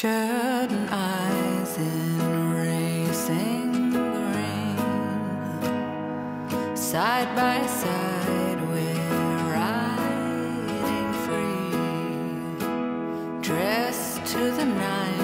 Shut eyes in racing green, side by side we're riding free, dressed to the nines.